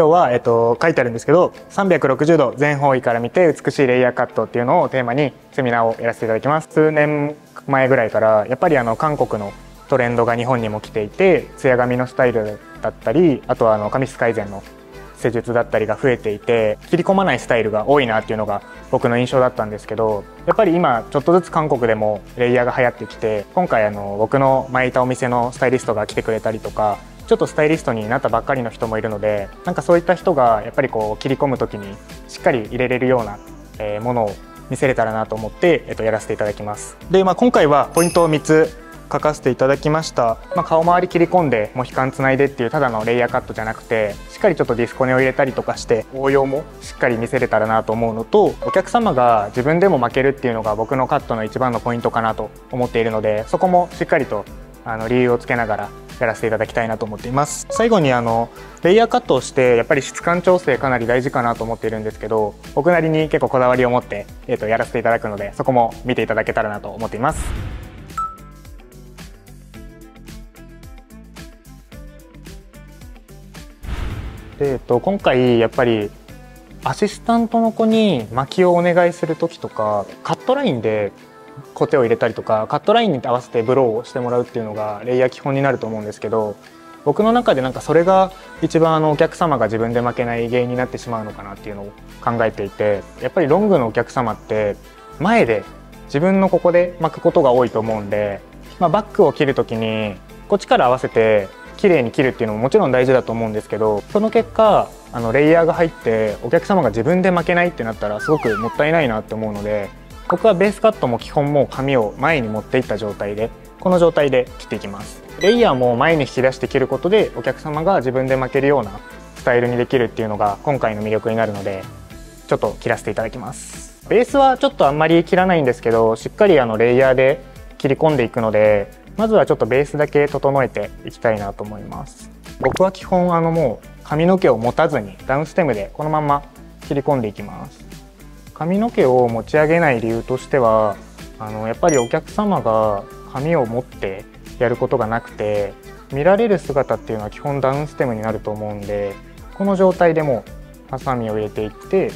今日は、書いてあるんですけど360度全方位から見て美しいレイヤーカットっていうのをテーマにセミナーをやらせていただきます。数年前ぐらいからやっぱり韓国のトレンドが日本にも来ていて、艶髪のスタイルだったり、あとは髪質改善の施術だったりが増えていて、切り込まないスタイルが多いなっていうのが僕の印象だったんですけど、やっぱり今ちょっとずつ韓国でもレイヤーが流行ってきて、今回僕の前いたお店のスタイリストが来てくれたりとか、ちょっとスタイリストになったばっかりの人もいるので、なんかそういった人がやっぱりこう切り込む時にしっかり入れれるようなものを見せれたらなと思ってやらせていただきます。で、今回はポイントを3つ書かせていただきました。顔周り切り込んでモヒカンつないでっていうただのレイヤーカットじゃなくて、しっかりちょっとディスコネを入れたりとかして応用もしっかり見せれたらなと思うのと、お客様が自分でも負けるっていうのが僕のカットの一番のポイントかなと思っているので、そこもしっかりと理由をつけながらやらせていただきたいなと思っています。最後にレイヤーカットをしてやっぱり質感調整かなり大事かなと思っているんですけど、僕なりに結構こだわりを持って、やらせていただくので、そこも見ていただけたらなと思っています。で今回やっぱりアシスタントの子に巻きをお願いする時とか、カットラインでコテを入れたりとか、カットラインに合わせてブローをしてもらうっていうのがレイヤー基本になると思うんですけど、僕の中でなんかそれが一番お客様が自分で負けない原因になってしまうのかなっていうのを考えていて、やっぱりロングのお客様って前で自分のここで巻くことが多いと思うんで、バックを切る時にこっちから合わせて綺麗に切るっていうのももちろん大事だと思うんですけど、その結果レイヤーが入ってお客様が自分で巻けないってなったらすごくもったいないなって思うので、僕はベースカットも基本もう髪を前に持っていった状態で、この状態で切っていきます。レイヤーも前に引き出して切ることでお客様が自分で巻けるようなスタイルにできるっていうのが今回の魅力になるので、ちょっと切らせていただきます。ベースはちょっとあんまり切らないんですけど、しっかりレイヤーで切り込んでいくので、まずはちょっとベースだけ整えていきたいなと思います。僕は基本もう髪の毛を持たずにダウンステムでこのまま切り込んでいきます。髪の毛を持ち上げない理由としては、やっぱりお客様が髪を持ってやることがなくて、見られる姿っていうのは基本ダウンステムになると思うんで、この状態でもうハサミを入れていって、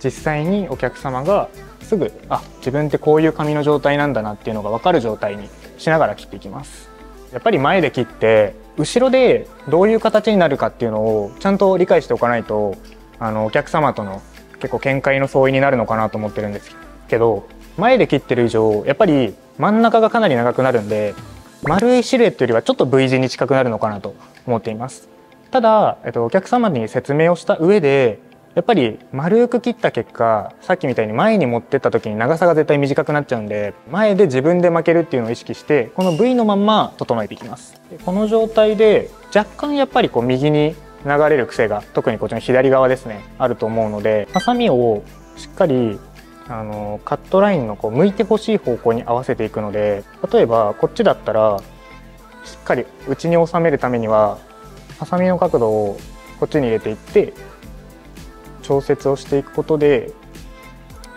実際にお客様がすぐ自分ってこういう髪の状態なんだなっていうのが分かる状態にしながら切っていきます。やっぱり前で切って後ろでどういう形になるかっていうのをちゃんと理解しておかないと、お客様との結構見解の相違になるのかなと思ってるんですけど、前で切ってる以上やっぱり真ん中がかなり長くなるんで、丸いシルエットよりはちょっと V 字に近くなるのかなと思っています。ただ、お客様に説明をした上でやっぱり丸く切った結果、さっきみたいに前に持ってった時に長さが絶対短くなっちゃうんで、前で自分で巻けるっていうのを意識してこの V のまんま整えていきます。でこの状態で若干やっぱりこう右に流れる癖が、特にこっちの左側ですね、あると思うので、ハサミをしっかりカットラインのこう向いてほしい方向に合わせていくので、例えばこっちだったらしっかり内に収めるためにはハサミの角度をこっちに入れていって調節をしていくことで、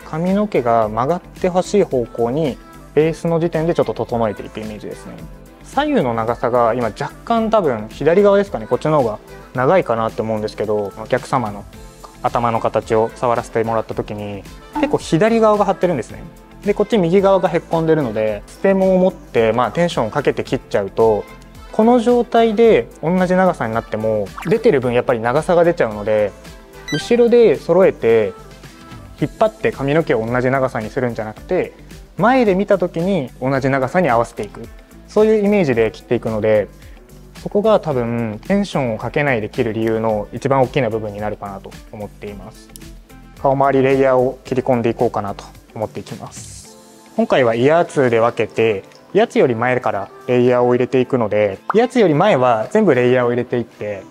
髪の毛が曲がってほしい方向にベースの時点でちょっと整えていくイメージですね。左右の長さが今若干多分左側ですかね、こっちの方が長いかなって思うんですけど、お客様の頭の形を触らせてもらった時に結構左側が張ってるんですね。でこっち右側がへっこんでるので、ステムを持ってテンションをかけて切っちゃうと、この状態で同じ長さになっても出てる分やっぱり長さが出ちゃうので、後ろで揃えて引っ張って髪の毛を同じ長さにするんじゃなくて、前で見た時に同じ長さに合わせていく、そういうイメージで切っていくので、そこが多分テンションをかけないで切る理由の一番大きな部分になるかなと思っています。顔周りレイヤーを切り込んでいこうかなと思っていきます。今回はイヤー2で分けて、イヤー2より前からレイヤーを入れていくので、イヤー2より前は全部レイヤーを入れていって、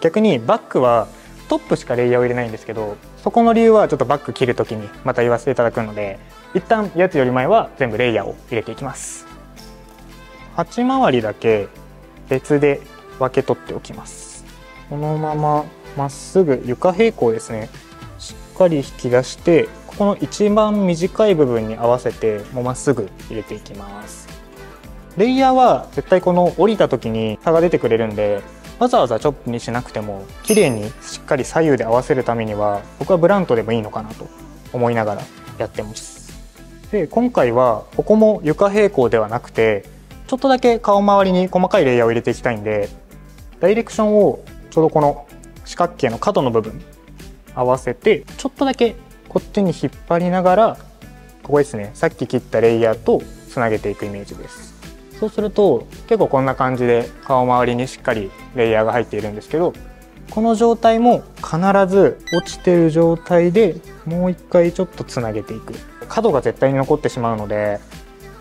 逆にバックはトップしかレイヤーを入れないんですけど、そこの理由はちょっとバック切るときにまた言わせていただくので、一旦やつより前は全部レイヤーを入れていきます。鉢回りだけ別で分け取っておきます。このまままっすぐ床平行ですね、しっかり引き出して、ここの一番短い部分に合わせてもうまっすぐ入れていきます。レイヤーは絶対この降りた時に差が出てくれるんで、わざわざチョップにしなくても綺麗にしっかり左右で合わせるためには僕はブラントでもいいのかなと思いながらやってます。で今回はここも床平行ではなくてちょっとだけ顔周りに細かいレイヤーを入れていきたいんで、ダイレクションをちょうどこの四角形の角の部分合わせてちょっとだけこっちに引っ張りながらここですね、さっき切ったレイヤーとつなげていくイメージです。そうすると結構こんな感じで顔周りにしっかりレイヤーが入っているんですけど、この状態も必ず落ちてる状態でもう一回ちょっとつなげていく。角が絶対に残ってしまうので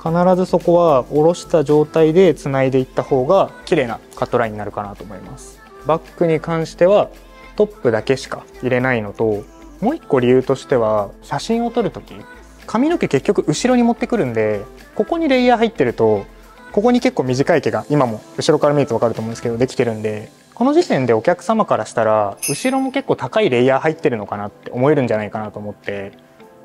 必ずそこは下ろした状態でつないでいった方が綺麗なカットラインになるかなと思います。バッグに関してはトップだけしか入れないのと、もう一個理由としては写真を撮る時髪の毛結局後ろに持ってくるんで、ここにレイヤー入ってるとここに結構短い毛が今も後ろから見ると分かると思うんですけどできてるんで、この時点でお客様からしたら後ろも結構高いレイヤー入ってるのかなって思えるんじゃないかなと思って、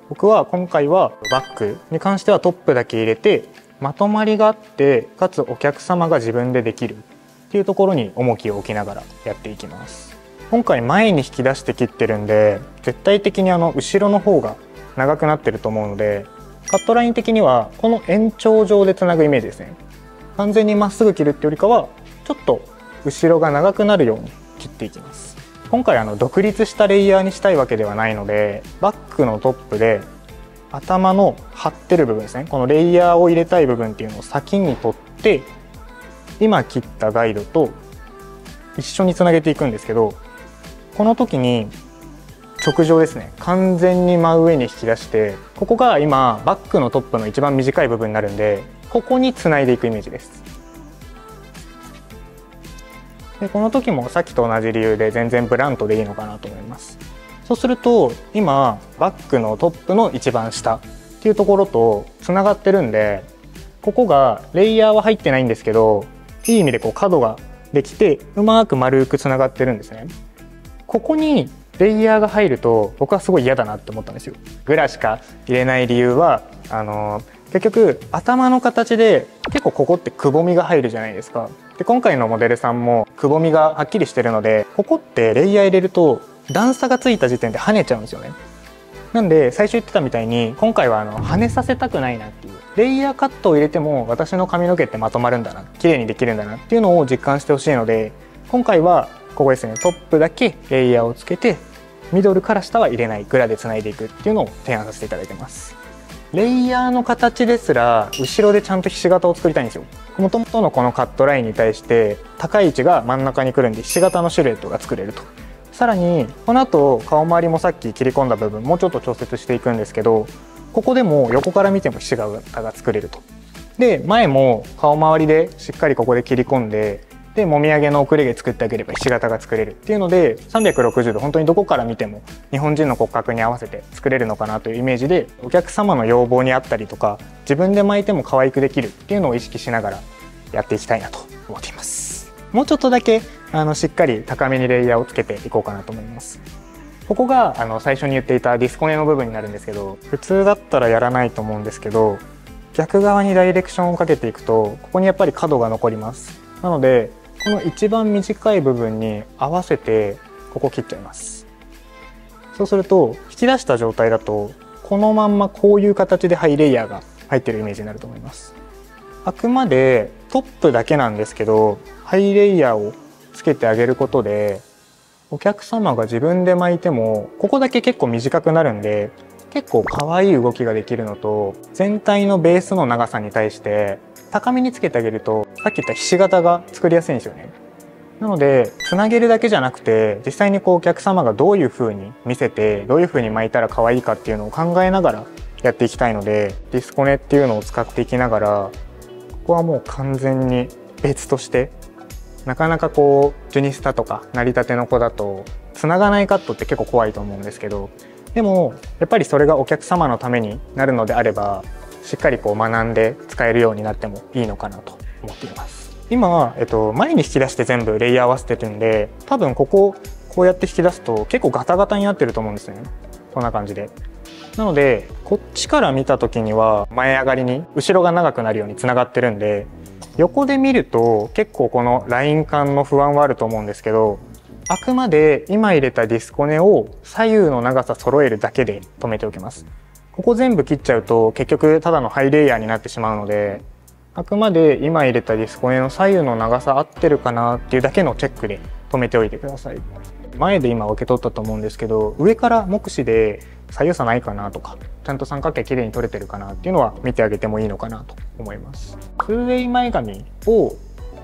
僕は今回はバッグに関してはトップだけ入れてまとまりがあってかつお客様が自分でできるっていうところに重きを置きながらやっていきます。今回前に引き出して切ってるんで絶対的に後ろの方が長くなってると思うので、カットライン的にはこの延長上でつなぐイメージですね。完全にまっすぐ切るってよりかはちょっと後ろが長くなるように切っていきます。今回独立したレイヤーにしたいわけではないので、バックのトップで頭の張ってる部分ですね、このレイヤーを入れたい部分っていうのを先に取って今切ったガイドと一緒につなげていくんですけど、この時に直上ですね、完全に真上に引き出して、ここが今バックのトップの一番短い部分になるんでここにつないでいくイメージです。でこの時もさっきと同じ理由で全然ブラントでいいのかなと思います。そうすると今バックのトップの一番下っていうところとつながってるんで、ここがレイヤーは入ってないんですけどいい意味でこう角ができてうまく丸くつながってるんですね。ここにレイヤーが入ると僕はすごい嫌だなって思ったんですよ。グラしか入れない理由は結局頭の形で結構ここってくぼみが入るじゃないですか。で今回のモデルさんもくぼみがはっきりしてるのでここってレイヤー入れると段差がついた時点で跳ねちゃうんですよね。なんで最初言ってたみたいに今回は跳ねさせたくないなっていう、レイヤーカットを入れても私の髪の毛ってまとまるんだな、綺麗にできるんだなっていうのを実感してほしいので、今回はここですね、トップだけレイヤーをつけてミドルから下は入れないグラでつないでいくっていうのを提案させていただいてます。レイヤーの形ですら後ろでちゃんとひし形を作りたいんですよ。もともとのこのカットラインに対して高い位置が真ん中に来るんでひし形のシルエットが作れると、さらにこの後顔周りもさっき切り込んだ部分もうちょっと調節していくんですけど、ここでも横から見てもひし形が作れると。で前も顔周りでしっかりここで切り込んでもみあげの送り毛作ってあげればひし形が作れるっていうので、360度本当にどこから見ても日本人の骨格に合わせて作れるのかなというイメージで、お客様の要望に合ったりとか自分で巻いても可愛くできるっていうのを意識しながらやっていきたいなと思っています。もうちょっとだけしっかり高めにレイヤーをつけていこうかなと思います。ここが最初に言っていたディスコネの部分になるんですけど、普通だったらやらないと思うんですけど逆側にダイレクションをかけていくとここにやっぱり角が残ります。なのでこの一番短い部分に合わせてここ切っちゃいます。そうすると引き出した状態だとこのまんまこういう形でハイレイヤーが入ってるイメージになると思います。あくまでトップだけなんですけどハイレイヤーをつけてあげることでお客様が自分で巻いてもここだけ結構短くなるんで結構可愛い動きができるのと、全体のベースの長さに対して高めにつけてあげるとさっき言ったひし形が作りやすいんですよね。なのでつなげるだけじゃなくて実際にお客様がどういう風に見せてどういう風に巻いたら可愛いかっていうのを考えながらやっていきたいので、ディスコネっていうのを使っていきながらここはもう完全に別として、なかなかジュニスタとか成り立ての子だとつながないカットって結構怖いと思うんですけど、でもやっぱりそれがお客様のためになるのであればしっかり学んで使えるようになってもいいのかなと思っています。今は、前に引き出して全部レイヤー合わせてるんで多分こここうやって引き出すと結構ガタガタになってると思うんですね。こんな感じで、なのでこっちから見た時には前上がりに後ろが長くなるようにつながってるんで横で見ると結構このライン感の不安はあると思うんですけど、あくまで今入れたディスコネを左右の長さ揃えるだけで止めておけます。ここ全部切っちゃうと結局ただのハイレイヤーになってしまうので、あくまで今入れたディスコネの左右の長さ合ってるかなっていうだけのチェックで止めておいてください。前で今受け取ったと思うんですけど、上から目視で左右差ないかなとか、ちゃんと三角形きれいに取れてるかなっていうのは見てあげてもいいのかなと思います。ツーウェイ前髪を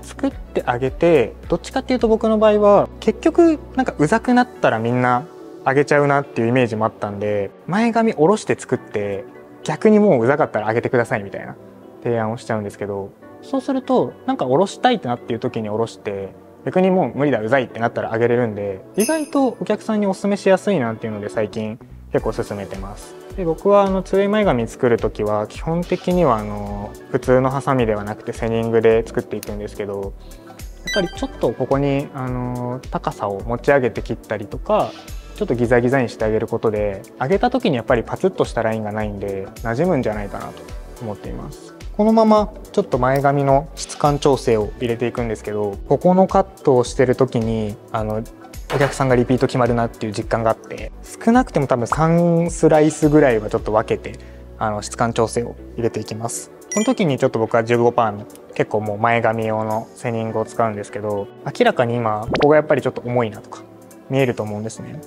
作ってあげて、どっちかっていうと僕の場合は結局なんかうざくなったらみんな上げちゃうなっていうイメージもあったんで、前髪下ろして作って、逆にもううざかったら上げてくださいみたいな提案をしちゃうんですけど、そうするとなんか下ろしたいってなっていう時に下ろして、逆にもう無理だうざいってなったら上げれるんで、意外とお客さんにおすすめしやすいなっていうので最近結構勧めてます。で、僕はツーウェイ前髪作る時は基本的には普通のハサミではなくてセニングで作っていくんですけど、やっぱりちょっとここに高さを持ち上げて切ったりとか、ちょっとギザギザにしてあげることで、上げた時にやっぱりパツッとしたラインがないんで馴染むんじゃないかなと思っています。このままちょっと前髪の質感調整を入れていくんですけど、ここのカットをしてる時にお客さんがリピート決まるなっていう実感があって、少なくても多分3スライスぐらいはちょっと分けて質感調整を入れていきます。この時にちょっと僕は 15% の結構もう前髪用のセニングを使うんですけど、明らかに今ここがやっぱりちょっと重いなとか見えると思うんですね。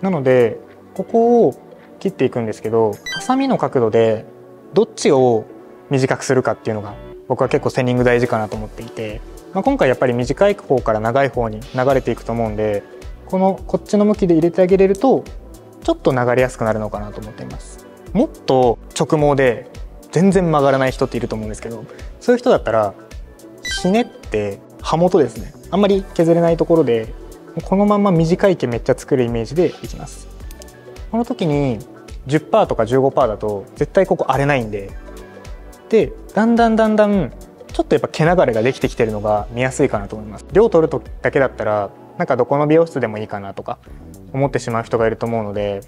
なのでここを切っていくんですけど、ハサミの角度でどっちを短くするかっていうのが僕は結構セニング大事かなと思っていて、今回やっぱり短い方から長い方に流れていくと思うんで、こっちの向きで入れてあげれるとちょっと流れやすくなるのかなと思っています。もっと直毛で全然曲がらない人っていると思うんですけど、そういう人だったらひねって刃元ですね、あんまり削れないところでこのまま短い毛めっちゃ作るイメージでいきます。この時に 10% とか 15% だと絶対ここ荒れないんで、でだんだんちょっとやっぱ毛流れができてきてるのが見やすいかなと思います。量取るだけだったらなんかどこの美容室でもいいかなとか思ってしまう人がいると思うので、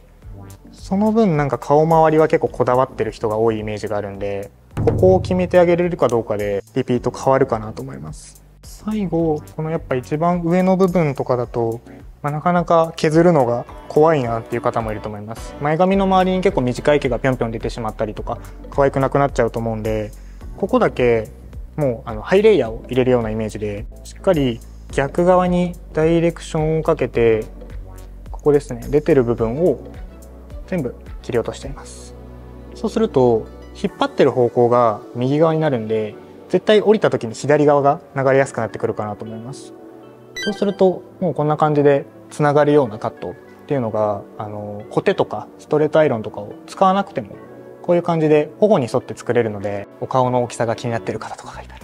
その分なんか顔周りは結構こだわってる人が多いイメージがあるんで、ここを決めてあげれるかどうかでリピート変わるかなと思います。最後このやっぱ一番上の部分とかだと、なかなか削るのが怖いなっていう方もいると思います。前髪の周りに結構短い毛がぴょんぴょん出てしまったりとか可愛くなくなっちゃうと思うんで、ここだけもうハイレイヤーを入れるようなイメージで、しっかり逆側にダイレクションをかけて、ここですね、出てる部分を全部切り落としています。そうすると引っ張ってる方向が右側になるんで、絶対降りた時に左側が流れやすくなってくるかなと思います。そうするともうこんな感じでつながるようなカットっていうのが、コテとかストレートアイロンとかを使わなくてもこういう感じで頬に沿って作れるので、お顔の大きさが気になってる方とかがいたら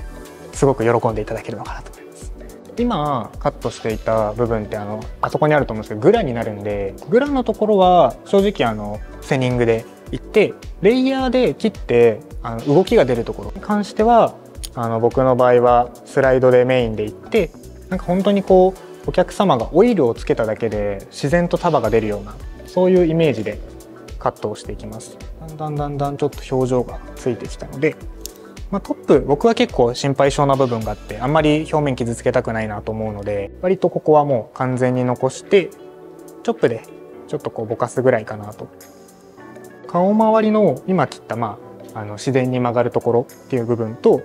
すごく喜んでいただけるのかなと思います。今カットしていた部分ってあそこにあると思うんですけど、グラになるんで、グラのところは正直セニングでいって、レイヤーで切って動きが出るところに関しては僕の場合はスライドでメインでいって、なんか本当にこうお客様がオイルをつけただけで自然と束が出るような、そういうイメージでカットをしていきます。だんだんちょっと表情がついてきたので、トップ僕は結構心配性な部分があって、あんまり表面傷つけたくないなと思うので、割とここはもう完全に残してチョップでちょっとこうぼかすぐらいかなと。顔周りの今切った自然に曲がるところっていう部分と、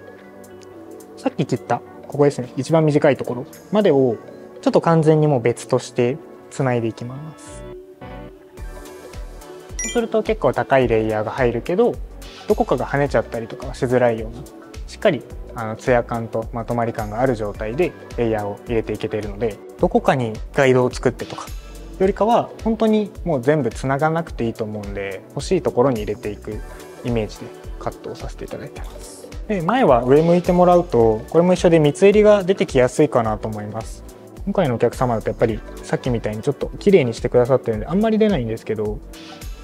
さっき切ったここですね、一番短いところまでをちょっと完全にもう別としてつないでいきます。そうすると結構高いレイヤーが入るけど、どこかが跳ねちゃったりとかはしづらいような、しっかりツヤ感とまとまり感がある状態でレイヤーを入れていけているので、どこかにガイドを作ってとかよりかは本当にもう全部つながなくていいと思うんで、欲しいところに入れていくイメージでカットをさせていただいてます。で、前は上向いてもらうとこれも一緒で三つ襟が出てきやすいかなと思います。今回のお客様だとやっぱりさっきみたいにちょっと綺麗にしてくださってるんであんまり出ないんですけど、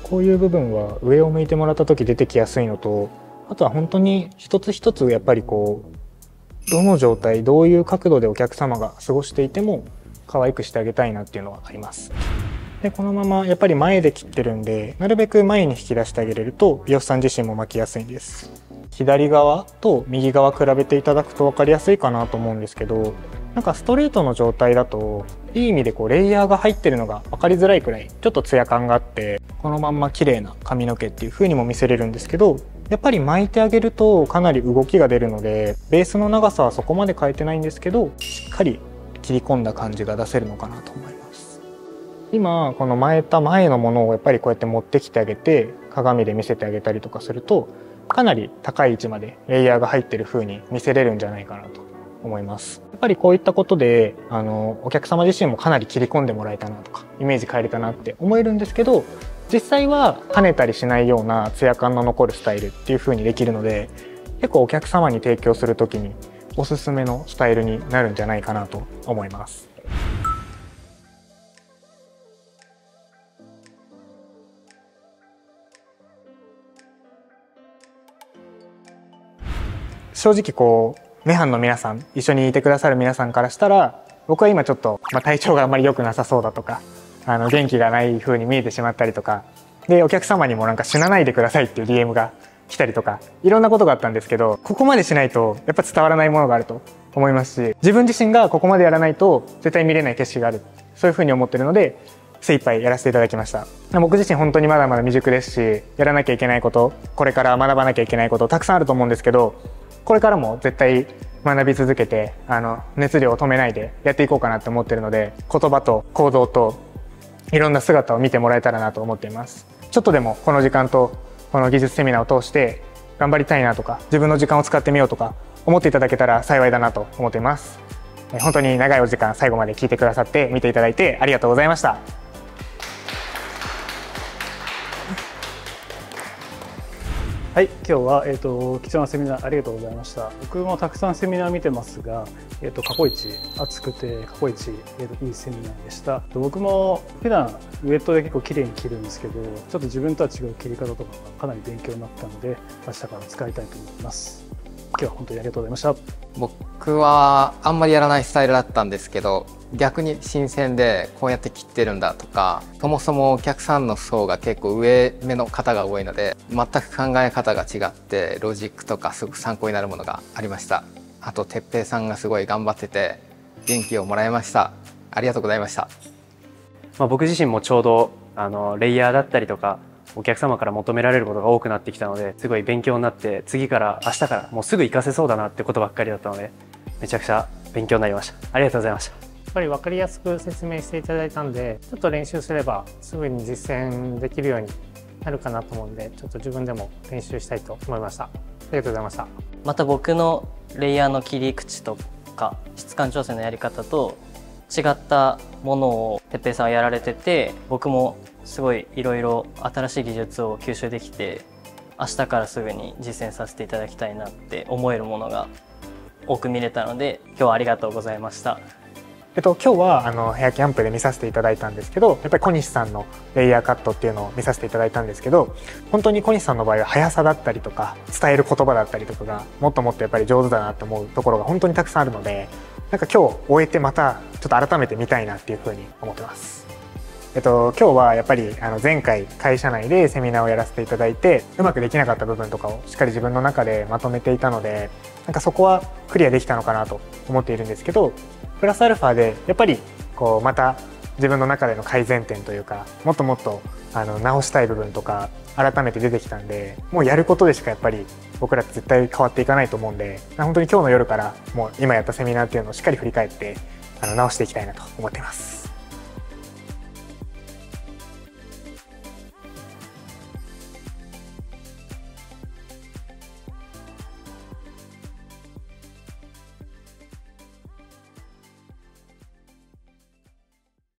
こういう部分は上を向いてもらった時出てきやすいのと、あとは本当に一つ一つやっぱりこうどの状態どういう角度でお客様が過ごしていても可愛くしてあげたいなっていうのはあります。でこのままやっぱり前で切ってるんで、なるべく前に引き出してあげれると美容師さん自身も巻きやすいんです。左側と右側比べていただくと分かりやすいかなと思うんですけど、なんかストレートの状態だといい意味でこうレイヤーが入ってるのが分かりづらいくらいちょっとツヤ感があって、このまんま綺麗な髪の毛っていう風にも見せれるんですけど、やっぱり巻いてあげるとかなり動きが出るので、ベースの長さはそこまで変えてないんですけど、しっかり切り込んだ感じが出せるのかなと思います。今この巻いた前のものをやっぱりこうやって持ってきてあげて鏡で見せてあげたりとかすると、かなり高い位置までレイヤーが入ってる風に見せれるんじゃないかなと思います。やっぱりこういったことでお客様自身もかなり切り込んでもらえたなとか、イメージ変えれたなって思えるんですけど、実際は跳ねたりしないようなツヤ感の残るスタイルっていう風にできるので、結構お客様に提供する時におすすめのスタイルになるんじゃないかなと思います。正直こうメハンの皆さん、一緒にいてくださる皆さんからしたら、僕は今ちょっと、体調があまり良くなさそうだとか、元気がない風に見えてしまったりとかで、お客様にもなんか死なないでくださいっていう DM が来たりとか、いろんなことがあったんですけど、ここまでしないとやっぱ伝わらないものがあると思いますし、自分自身がここまでやらないと絶対見れない景色がある、そういう風に思ってるので精一杯やらせていただきました。僕自身本当にまだまだ未熟ですし、やらなきゃいけないこと、これから学ばなきゃいけないことたくさんあると思うんですけど、これからも絶対学び続けて、熱量を止めないでやっていこうかなと思ってるので、言葉と行動といろんな姿を見てもらえたらなと思っています。ちょっとでもこの時間とこの技術セミナーを通して頑張りたいなとか、自分の時間を使ってみようとか思っていただけたら幸いだなと思っています。本当に長いお時間最後まで聞いてくださって、見ていただいてありがとうございました。はい、今日は、貴重なセミナーありがとうございました。僕もたくさんセミナー見てますが、過去一暑くて過去一、いいセミナーでした。僕も普段ウェットで結構綺麗に切るんですけど、ちょっと自分とは違う切り方とかがかなり勉強になったので、明日から使いたいと思います。今日は本当にありがとうございました。僕はあんまりやらないスタイルだったんですけど、逆に新鮮でこうやって切ってるんだとか、そもそもお客さんの層が結構上目の方が多いので、全く考え方が違ってロジックとかすごく参考になるものがありました。あと哲平さんがすごい頑張ってて元気をもらいました。ありがとうございました。僕自身もちょうどレイヤーだったりとかお客様から求められることが多くなってきたので、すごい勉強になって、次から明日からもうすぐ活かせそうだなってことばっかりだったので、めちゃくちゃ勉強になりました。ありがとうございました。やっぱり分かりやすく説明していただいたんで、ちょっと練習すればすぐに実践できるようになるかなと思うんで、ちょっと自分でも練習したいと思いました。ありがとうございました。また僕のレイヤーの切り口とか質感調整のやり方と違ったものをてっぺいさんはやられてて、僕もすごいいろいろ新しい技術を吸収できて、明日からすぐに実践させていただきたいなって思えるものが多く見れたので、今日はありがとうございました。今日はヘアキャンプで見させていただいたんですけど、やっぱり小西さんのレイヤーカットっていうのを見させていただいたんですけど、本当に小西さんの場合は速さだったりとか伝える言葉だったりとかがもっともっとやっぱり上手だなって思うところが本当にたくさんあるので、なんか今日終えてまたちょっと改めて見たいなっていうふうに思ってます。今日はやっぱり前回会社内でセミナーをやらせていただいて、うまくできなかった部分とかをしっかり自分の中でまとめていたので、なんかそこはクリアできたのかなと思っているんですけど、プラスアルファでやっぱりこうまた自分の中での改善点というか、もっともっと直したい部分とか改めて出てきたんで、もうやることでしかやっぱり僕らって絶対変わっていかないと思うんで、本当に今日の夜からもう今やったセミナーっていうのをしっかり振り返って直していきたいなと思っています。